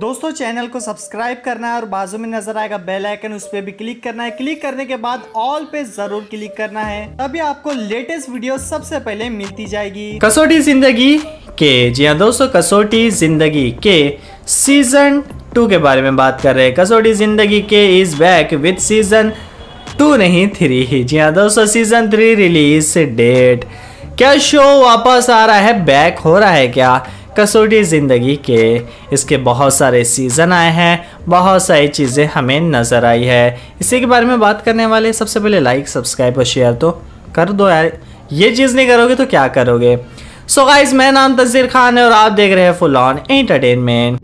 दोस्तों चैनल को सब्सक्राइब करना है और बाजू में नजर आएगा बेल आइकन, उस पर भी क्लिक करना है। क्लिक करने के बाद ऑल पे जरूर क्लिक करना है, तभी आपको लेटेस्ट वीडियो सबसे पहले मिलती जाएगी। कसौटी जिंदगी के, जी हाँ दोस्तों, कसौटी जिंदगी के सीजन 2 के बारे में बात कर रहे हैं। Kasautii Zindagii Kay is back with season 2 नहीं 3। जी हाँ दोस्तों, सीजन 3 रिलीज डेट। क्या शो वापस आ रहा है, बैक हो रहा है क्या? कसौटी ज़िंदगी के इसके बहुत सारे सीज़न आए हैं, बहुत सारी चीज़ें हमें नज़र आई है। इसी के बारे में बात करने वाले। सबसे पहले लाइक, सब्सक्राइब और शेयर तो कर दो यार, ये चीज़ नहीं करोगे तो क्या करोगे? सो गाइस, मेरा नाम तस्जीर खान है और आप देख रहे हैं फुल ऑन एंटरटेनमेंट।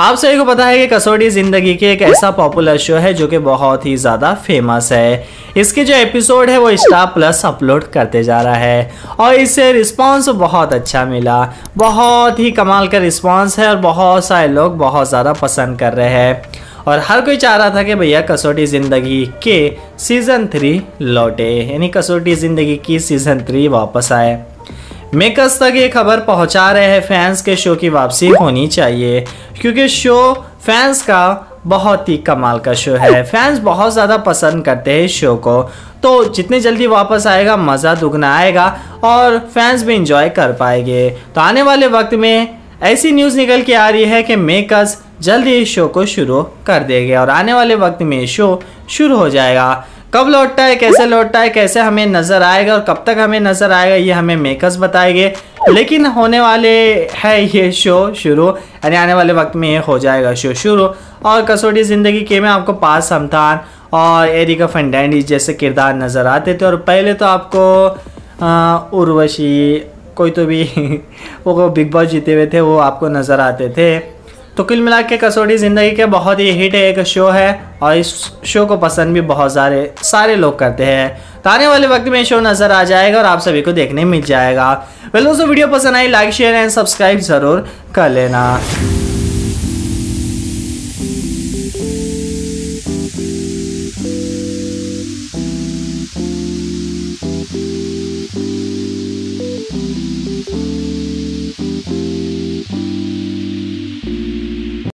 आप सभी को पता है कि कसौटी ज़िंदगी के एक ऐसा पॉपुलर शो है जो कि बहुत ही ज़्यादा फेमस है। इसके जो एपिसोड है वो स्टार प्लस अपलोड करते जा रहा है और इससे रिस्पांस बहुत अच्छा मिला, बहुत ही कमाल का रिस्पांस है और बहुत सारे लोग बहुत ज़्यादा पसंद कर रहे हैं और हर कोई चाह रहा था कि भैया कसौटी ज़िंदगी के सीज़न 3 लौटे, यानी कसौटी ज़िंदगी की सीज़न 3 वापस आए। मेकर्स तक ये खबर पहुंचा रहे हैं फैंस के शो की वापसी होनी चाहिए, क्योंकि शो फैंस का बहुत ही कमाल का शो है। फैंस बहुत ज़्यादा पसंद करते हैं शो को, तो जितनी जल्दी वापस आएगा मज़ा दुगना आएगा और फैंस भी इंजॉय कर पाएंगे। तो आने वाले वक्त में ऐसी न्यूज़ निकल के आ रही है कि मेकर्स जल्दी इस शो को शुरू कर देंगे और आने वाले वक्त में शो शुरू हो जाएगा। कब लौटता है, कैसे लौटता है, कैसे हमें नज़र आएगा और कब तक हमें नज़र आएगा, ये हमें मेकर्स बताएंगे। लेकिन होने वाले है ये शो शुरू, यानी आने वाले वक्त में ये हो जाएगा शो शुरू। और कसौटी ज़िंदगी के में आपको पार्थ समथान और एरिका फर्नांडीज जैसे किरदार नज़र आते थे और पहले तो आपको उर्वशी कोई तो भी वो बिग बॉस जीते हुए थे, वो आपको नज़र आते थे। तो कुल मिला के कसौटी ज़िंदगी के बहुत ही हिट एक शो है और इस शो को पसंद भी बहुत सारे लोग करते हैं। तो आने वाले वक्त में शो नज़र आ जाएगा और आप सभी को देखने मिल जाएगा। वेल दोस्तों, वीडियो पसंद आई, लाइक शेयर एंड सब्सक्राइब ज़रूर कर लेना।